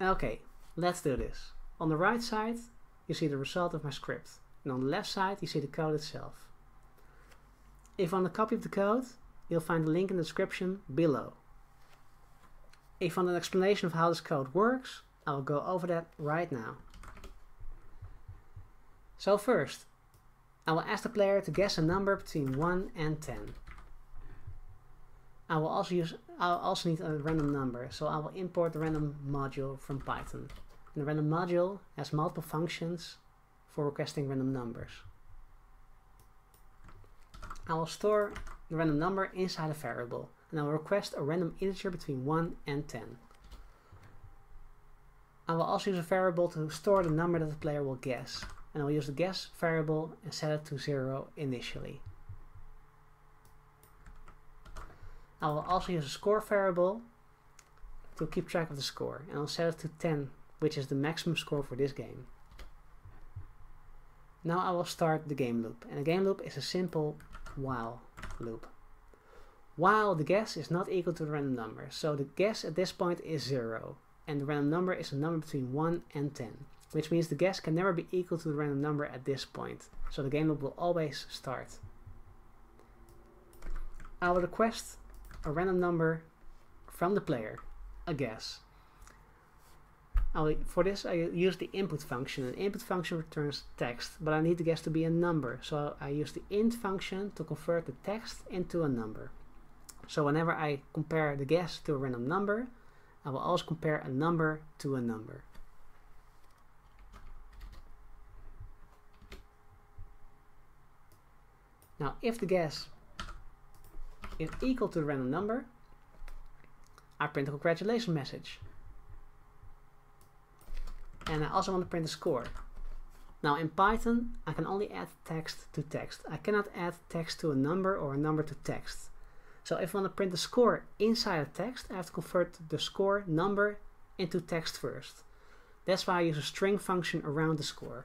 Okay, let's do this. On the right side, you see the result of my script. And on the left side, you see the code itself. If you want a copy of the code, you'll find the link in the description below. If you want an explanation of how this code works, I'll go over that right now. So first, I will ask the player to guess a number between 1 and 10. I will also need a random number, so I will import the random module from Python. And the random module has multiple functions for requesting random numbers. I will store the random number inside a variable, and I will request a random integer between 1 and 10. I will also use a variable to store the number that the player will guess, and I will use the guess variable and set it to 0 initially. I will also use a score variable to keep track of the score, and I'll set it to 10, which is the maximum score for this game. Now I will start the game loop, and the game loop is a simple while loop. While the guess is not equal to the random number, so the guess at this point is 0, and the random number is a number between 1 and 10, which means the guess can never be equal to the random number at this point, so the game loop will always start. I will request a random number from the player, a guess. For this I use the input function, and the input function returns text, but I need the guess to be a number, so I use the int function to convert the text into a number. So whenever I compare the guess to a random number, I will also compare a number to a number. Now if the guess is equal to the random number, I print a congratulations message. And I also want to print a score. Now in Python, I can only add text to text. I cannot add text to a number or a number to text. So if I want to print the score inside a text, I have to convert the score number into text first. That's why I use a string function around the score.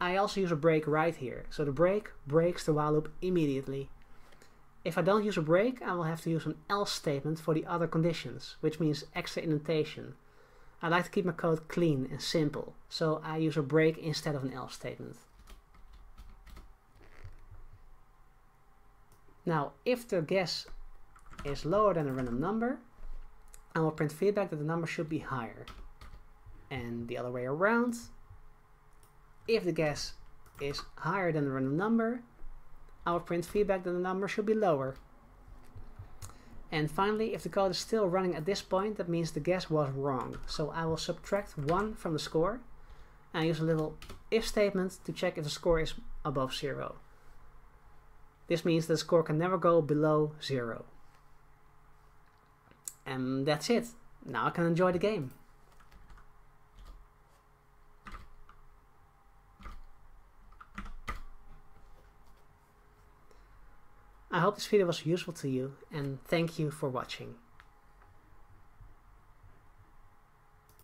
I also use a break right here, so the break breaks the while loop immediately. If I don't use a break, I will have to use an else statement for the other conditions, which means extra indentation. I like to keep my code clean and simple, so I use a break instead of an else statement. Now, if the guess is lower than a random number, I will print feedback that the number should be higher. And the other way around, if the guess is higher than the random number, I will print feedback that the number should be lower. And finally, if the code is still running at this point, that means the guess was wrong. So I will subtract 1 from the score, and I use a little if statement to check if the score is above 0. This means the score can never go below 0. And that's it. Now I can enjoy the game. I hope this video was useful to you, and thank you for watching.